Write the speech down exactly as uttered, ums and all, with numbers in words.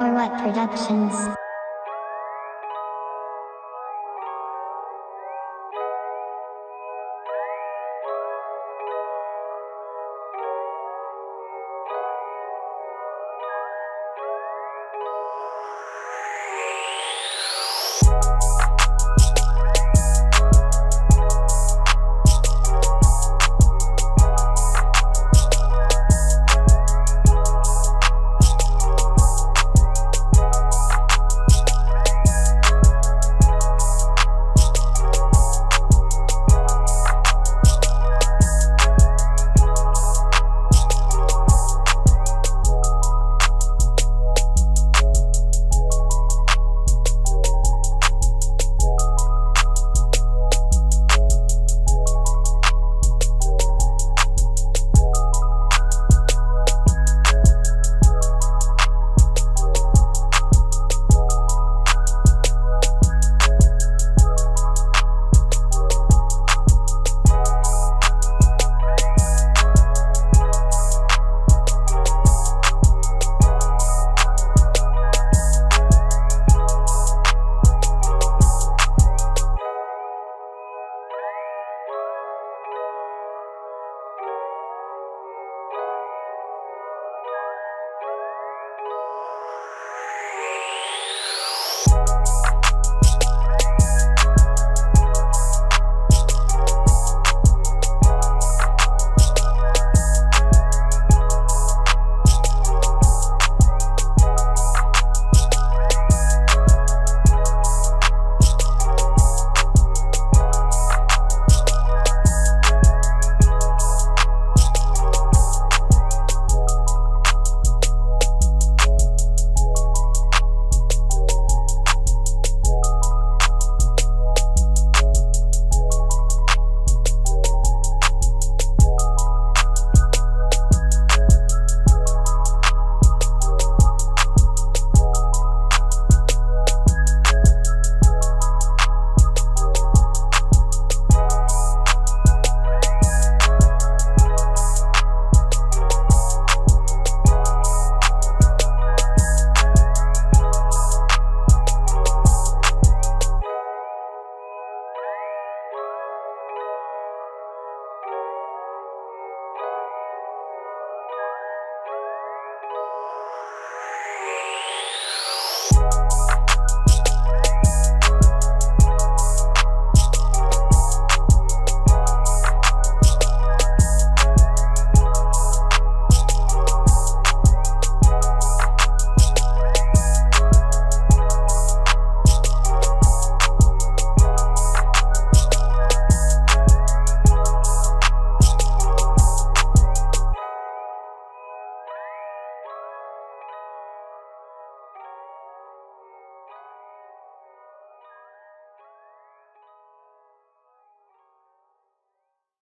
OrWot Productions.